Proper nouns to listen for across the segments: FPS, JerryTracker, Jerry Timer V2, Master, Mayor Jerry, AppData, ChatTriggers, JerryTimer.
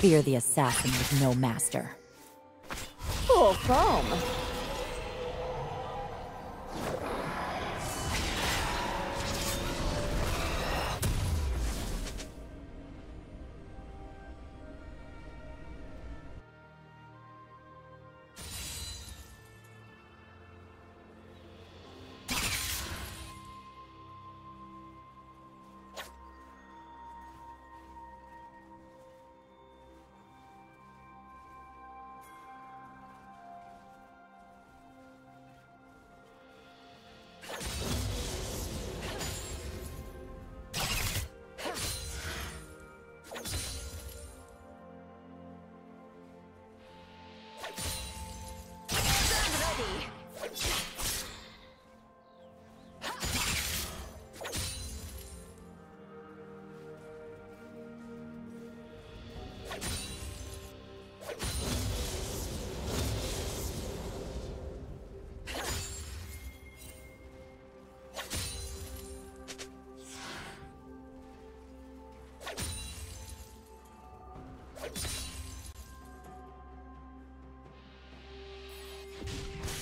Fear the assassin with no master. Full foam.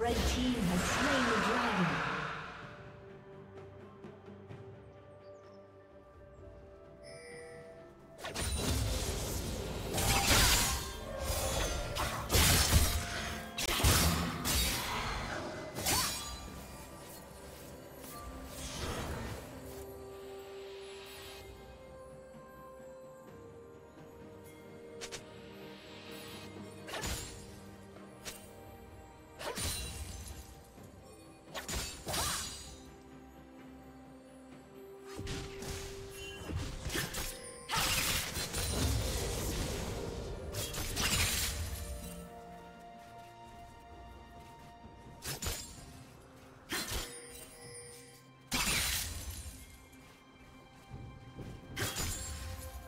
Red team has slain the dragon.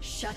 Shut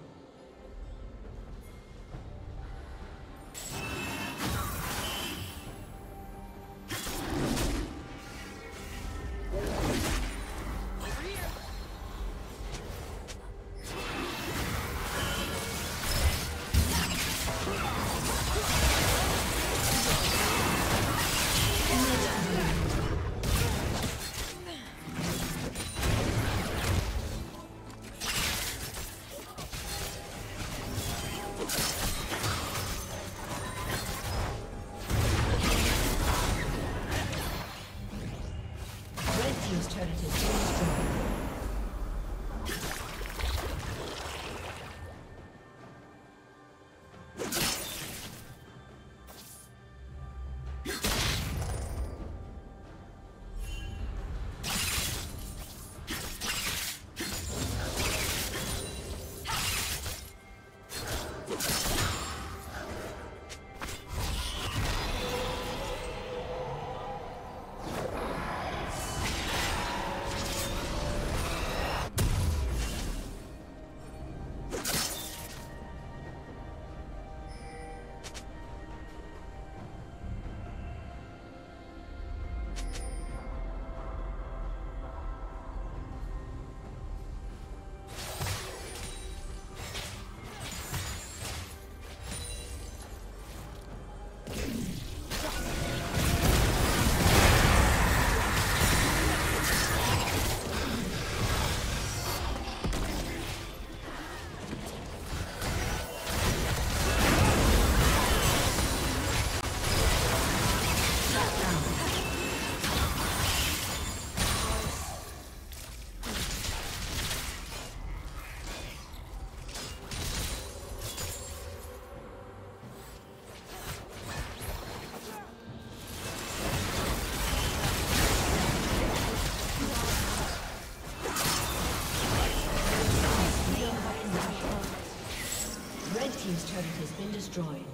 His turret has been destroyed.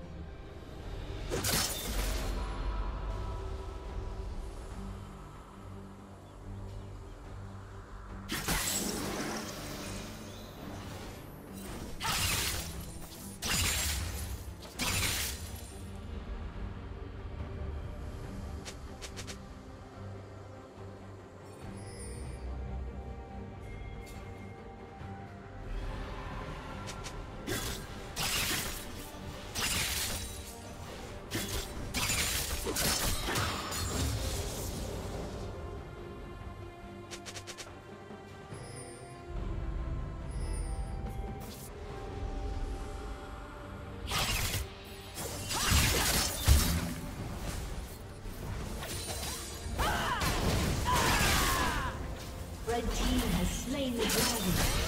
slain the dragon.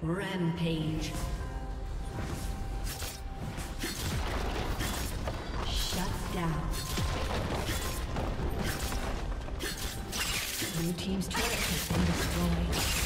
Rampage. Shut down. Blue team's turret has been destroyed.